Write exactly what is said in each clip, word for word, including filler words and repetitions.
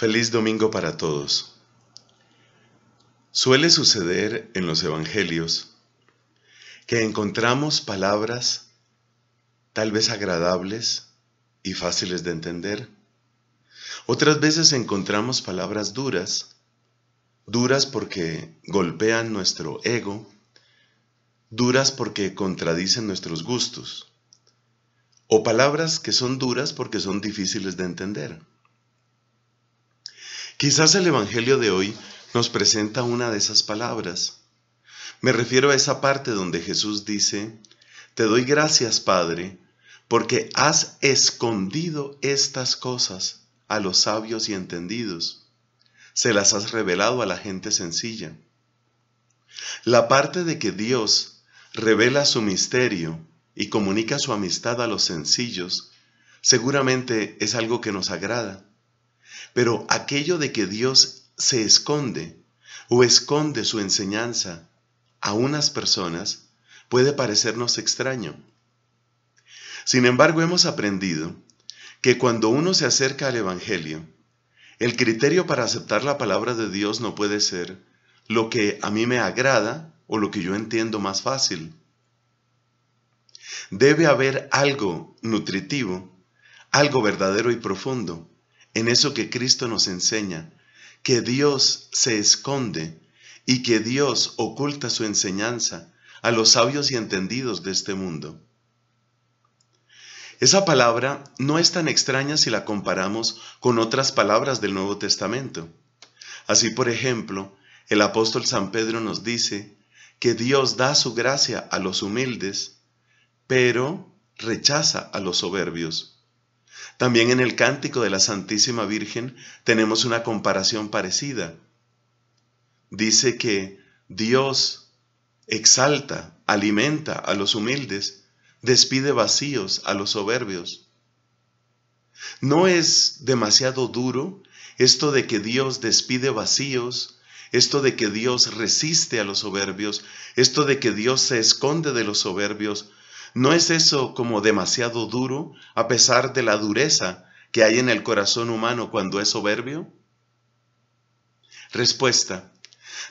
Feliz domingo para todos. Suele suceder en los evangelios que encontramos palabras tal vez agradables y fáciles de entender. Otras veces encontramos palabras duras, duras porque golpean nuestro ego, duras porque contradicen nuestros gustos, o palabras que son duras porque son difíciles de entender. Quizás el Evangelio de hoy nos presenta una de esas palabras. Me refiero a esa parte donde Jesús dice: Te doy gracias, Padre, porque has escondido estas cosas a los sabios y entendidos. Se las has revelado a la gente sencilla. La parte de que Dios revela su misterio y comunica su amistad a los sencillos, seguramente es algo que nos agrada. Pero aquello de que Dios se esconde o esconde su enseñanza a unas personas puede parecernos extraño. Sin embargo, hemos aprendido que cuando uno se acerca al Evangelio, el criterio para aceptar la palabra de Dios no puede ser lo que a mí me agrada o lo que yo entiendo más fácil. Debe haber algo nutritivo, algo verdadero y profundo en eso que Cristo nos enseña, que Dios se esconde y que Dios oculta su enseñanza a los sabios y entendidos de este mundo. Esa palabra no es tan extraña si la comparamos con otras palabras del Nuevo Testamento. Así, por ejemplo, el apóstol San Pedro nos dice que Dios da su gracia a los humildes, pero rechaza a los soberbios. También en el Cántico de la Santísima Virgen tenemos una comparación parecida. Dice que Dios exalta, alimenta a los humildes, despide vacíos a los soberbios. ¿No es demasiado duro esto de que Dios despide vacíos, esto de que Dios resiste a los soberbios, esto de que Dios se esconde de los soberbios? ¿No es eso como demasiado duro, a pesar de la dureza que hay en el corazón humano cuando es soberbio? Respuesta: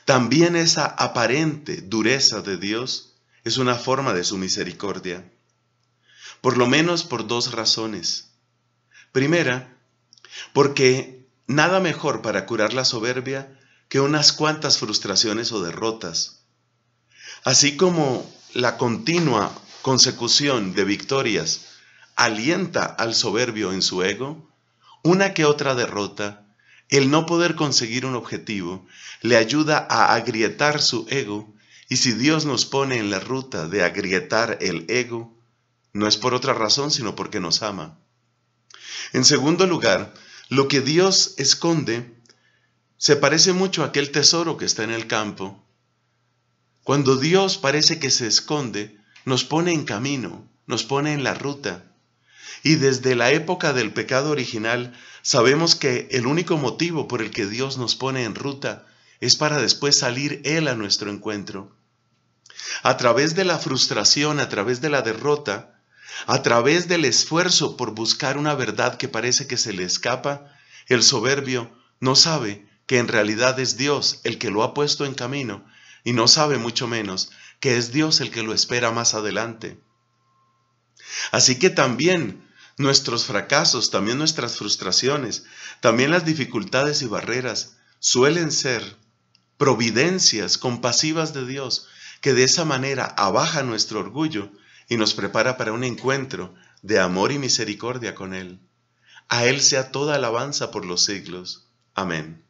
también esa aparente dureza de Dios es una forma de su misericordia, por lo menos por dos razones. Primera, porque nada mejor para curar la soberbia que unas cuantas frustraciones o derrotas. Así como la continua consecución de victorias alienta al soberbio en su ego, una que otra derrota, el no poder conseguir un objetivo, le ayuda a agrietar su ego, y si Dios nos pone en la ruta de agrietar el ego, no es por otra razón sino porque nos ama. En segundo lugar, lo que Dios esconde se parece mucho a aquel tesoro que está en el campo. Cuando Dios parece que se esconde, nos pone en camino, nos pone en la ruta. Y desde la época del pecado original sabemos que el único motivo por el que Dios nos pone en ruta es para después salir Él a nuestro encuentro. A través de la frustración, a través de la derrota, a través del esfuerzo por buscar una verdad que parece que se le escapa, el soberbio no sabe que en realidad es Dios el que lo ha puesto en camino, y no sabe mucho menos que es Dios el que lo espera más adelante. Así que también nuestros fracasos, también nuestras frustraciones, también las dificultades y barreras suelen ser providencias compasivas de Dios, que de esa manera abaja nuestro orgullo y nos prepara para un encuentro de amor y misericordia con Él. A Él sea toda alabanza por los siglos. Amén.